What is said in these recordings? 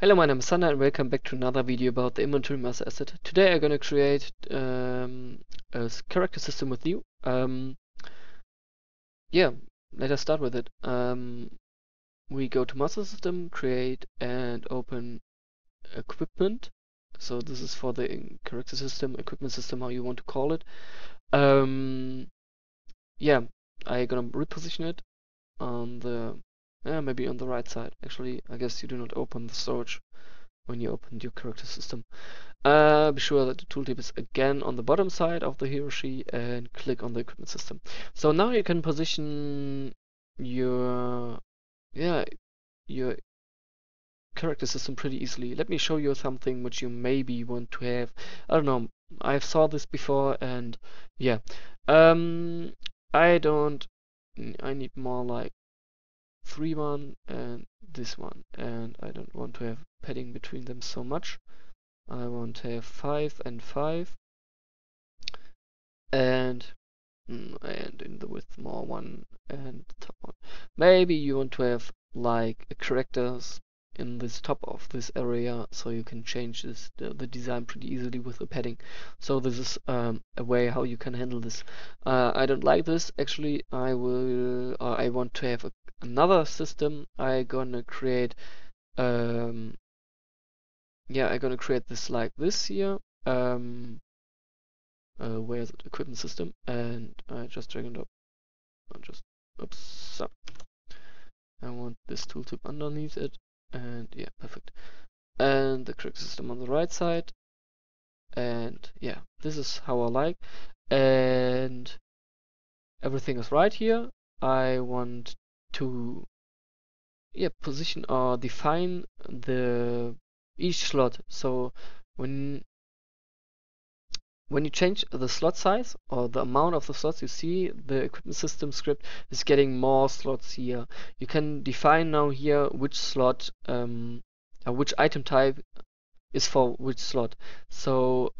Hello, my name is Sander and welcome back to another video about the Inventory Master asset. Today I'm going to create a character system with you. Let us start with it. We go to Master System, create and open Equipment. So this is for the character system, equipment system, how you want to call it. I'm going to reposition it on the maybe on the right side. Actually, I guess you do not open the storage when you open your character system. Be sure that the tooltip is again on the bottom side of the he or she and click on the equipment system. So now you can position your character system pretty easily. Let me show you something which you maybe want to have. I don't know. I've saw this before and yeah. I need more like 3-1 and this one, and I don't want to have padding between them so much. I want to have 5 and 5 and in the width more 1 and the top 1. Maybe you want to have like a characters in this top of this area, so you can change this the design pretty easily with the padding. So this is a way how you can handle this. I don't like this actually. I want to have another system. I'm gonna create this like this here. Where's the equipment system? And I just drag and drop. So I want this tooltip underneath it, and yeah, perfect. And the character system on the right side. And yeah, this is how I like. And everything is right here. I want to position or define each slot. So when you change the slot size or the amount of the slots, you see the equipment system script is getting more slots here. You can define now here which slot or which item type is for which slot. So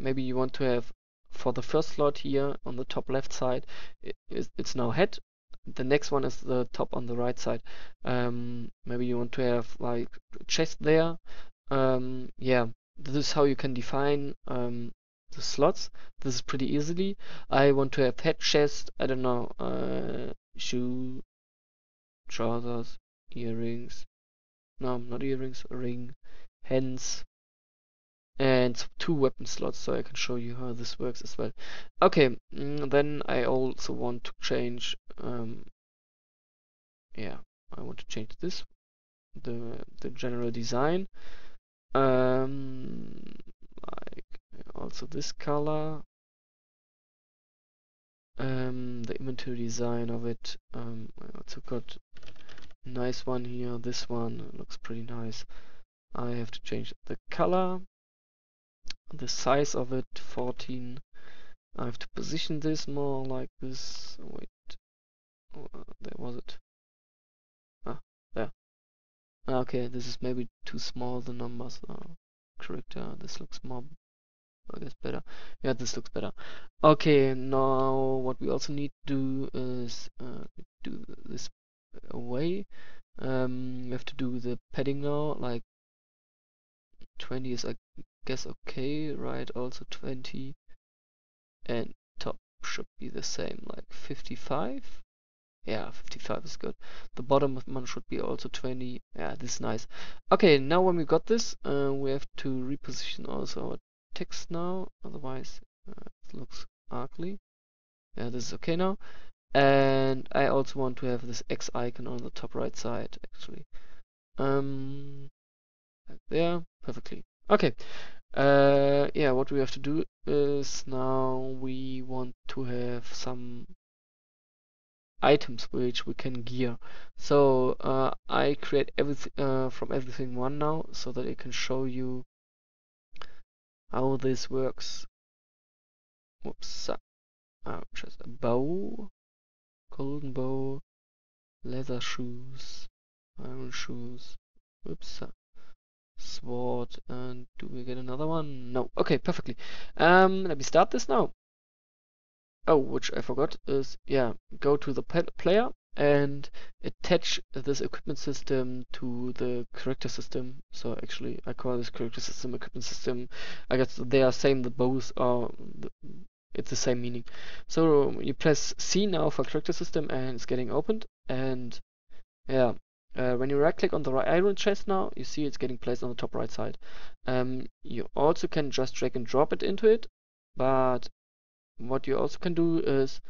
maybe you want to have for the first slot here on the top left side, it's now head. The next one is the top on the right side. Maybe you want to have like chest there. This is how you can define the slots. This is pretty easily. I want to have head, chest, I don't know, shoe, trousers, earrings. No, not earrings, ring, hands, and 2 weapon slots, so I can show you how this works as well. Okay, then I also want to change I want to change this, the general design, like also this color, the inventory design of it. I also got a nice one here. This one looks pretty nice. I have to change the color, the size of it, 14. I have to position this more like this. Wait, there was it. There. Okay, this is maybe too small, the numbers are correct. This looks more, I guess, better. Yeah, this looks better. Okay, now what we also need to do is do this away. We have to do the padding now, like 20 is like, guess okay, right? Also 20, and top should be the same, like 55. Yeah, 55 is good. The bottom one should be also 20. Yeah, this is nice. Okay, now when we got this, we have to reposition also our text now, otherwise it looks ugly. Yeah, this is okay now. And I also want to have this X icon on the top right side, actually. There, perfectly. Okay. What we have to do is now we want to have some items which we can gear. So I create everything from everything one now, so that I can show you how this works. Whoops! Just a bow, golden bow, leather shoes, iron shoes. Whoops! Sword, and do we get another one? No. Okay, perfectly. Let me start this now. Oh, which I forgot is, go to the player and attach this equipment system to the character system. So actually I call this character system equipment system. I guess they are same, that both are it's the same meaning. So you press C now for character system and it's getting opened, and yeah, when you right click on the iron chest now, you see it's getting placed on the top right side. You also can just drag and drop it into it, but what you also can do is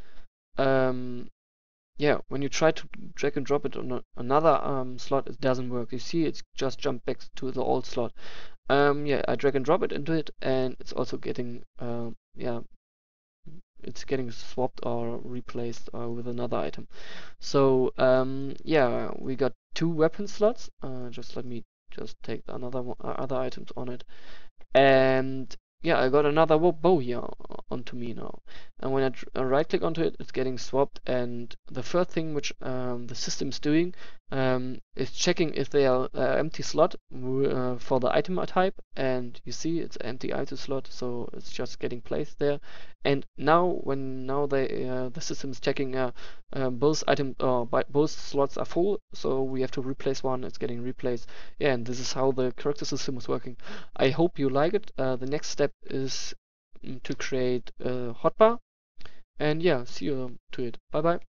yeah, when you try to drag and drop it on another slot, it doesn't work. You see, it's just jumped back to the old slot. Yeah, I drag and drop it into it, and it's also getting, yeah, it's getting swapped or replaced with another item. So, yeah, we got two weapon slots. Just let me just take another one, other items on it. And yeah, I got another bow here onto me now, and when I right click onto it, it's getting swapped. And the first thing which the system's doing is checking if they are empty slot for the item type, and you see it's empty item slot, so it's just getting placed there. And now when they the system's checking both item both slots are full, so we have to replace one. It's getting replaced. Yeah, and this is how the character system is working. I hope you like it. The next step is to create a hotbar, and yeah, see you to it. Bye bye.